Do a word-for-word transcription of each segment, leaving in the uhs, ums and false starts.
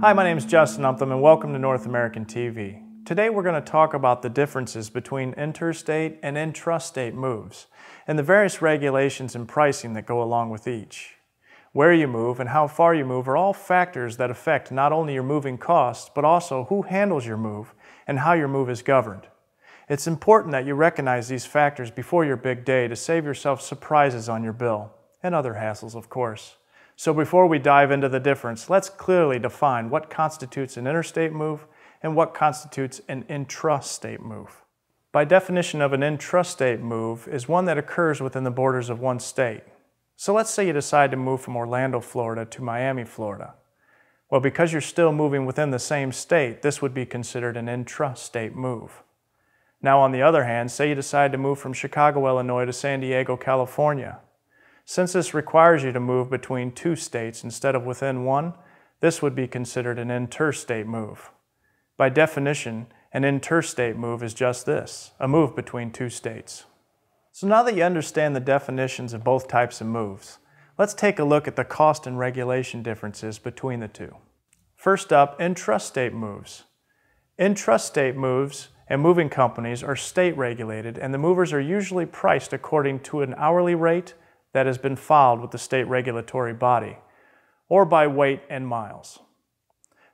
Hi, my name is Justin Upton and welcome to North American T V. Today we're going to talk about the differences between interstate and intrastate moves and the various regulations and pricing that go along with each. Where you move and how far you move are all factors that affect not only your moving costs but also who handles your move and how your move is governed. It's important that you recognize these factors before your big day to save yourself surprises on your bill and other hassles, of course. So before we dive into the difference, let's clearly define what constitutes an interstate move and what constitutes an intrastate move. By definition, of an intrastate move is one that occurs within the borders of one state. So let's say you decide to move from Orlando, Florida to Miami, Florida. Well, because you're still moving within the same state, this would be considered an intrastate move. Now, on the other hand, say you decide to move from Chicago, Illinois to San Diego, California. Since this requires you to move between two states instead of within one, this would be considered an interstate move. By definition, an interstate move is just this, a move between two states. So now that you understand the definitions of both types of moves, let's take a look at the cost and regulation differences between the two. First up, intrastate moves. Intrastate moves and moving companies are state regulated, and the movers are usually priced according to an hourly rate that has been filed with the state regulatory body, or by weight and miles.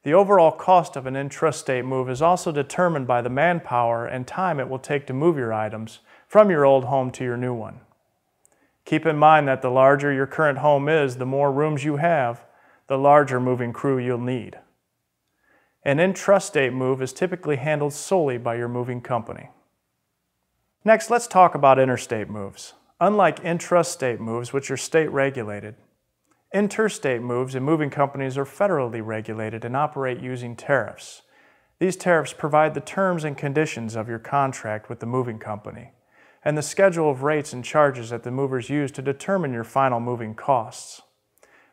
The overall cost of an intrastate move is also determined by the manpower and time it will take to move your items from your old home to your new one. Keep in mind that the larger your current home is, the more rooms you have, the larger moving crew you'll need. An intrastate move is typically handled solely by your moving company. Next, let's talk about interstate moves. Unlike intrastate moves, which are state regulated, interstate moves and moving companies are federally regulated and operate using tariffs. These tariffs provide the terms and conditions of your contract with the moving company and the schedule of rates and charges that the movers use to determine your final moving costs.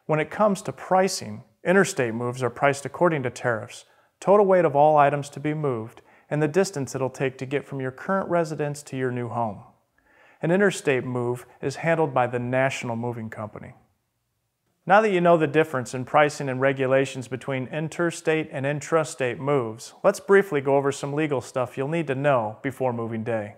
When it comes to pricing, interstate moves are priced according to tariffs, total weight of all items to be moved, and the distance it'll take to get from your current residence to your new home. An interstate move is handled by the national moving company. Now that you know the difference in pricing and regulations between interstate and intrastate moves, let's briefly go over some legal stuff you'll need to know before moving day.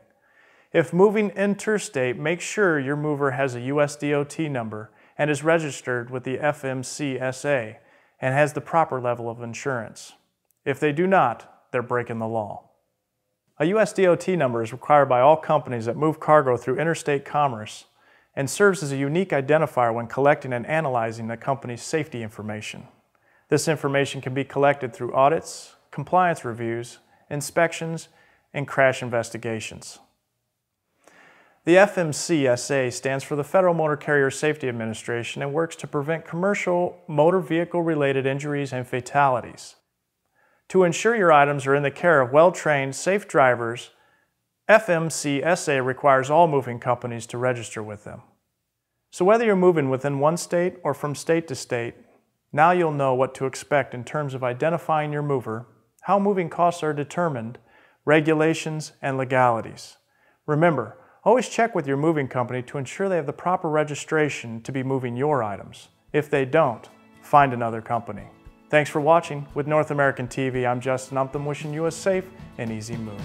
If moving interstate, make sure your mover has a U S D O T number and is registered with the F M C S A and has the proper level of insurance. If they do not, they're breaking the law. A U S D O T number is required by all companies that move cargo through interstate commerce and serves as a unique identifier when collecting and analyzing the company's safety information. This information can be collected through audits, compliance reviews, inspections, and crash investigations. The F M C S A stands for the Federal Motor Carrier Safety Administration and works to prevent commercial motor vehicle-related injuries and fatalities. To ensure your items are in the care of well-trained, safe drivers, F M C S A requires all moving companies to register with them. So whether you're moving within one state or from state to state, now you'll know what to expect in terms of identifying your mover, how moving costs are determined, regulations, and legalities. Remember, always check with your moving company to ensure they have the proper registration to be moving your items. If they don't, find another company. Thanks for watching. With North American T V, I'm Justin Upton, wishing you a safe and easy move.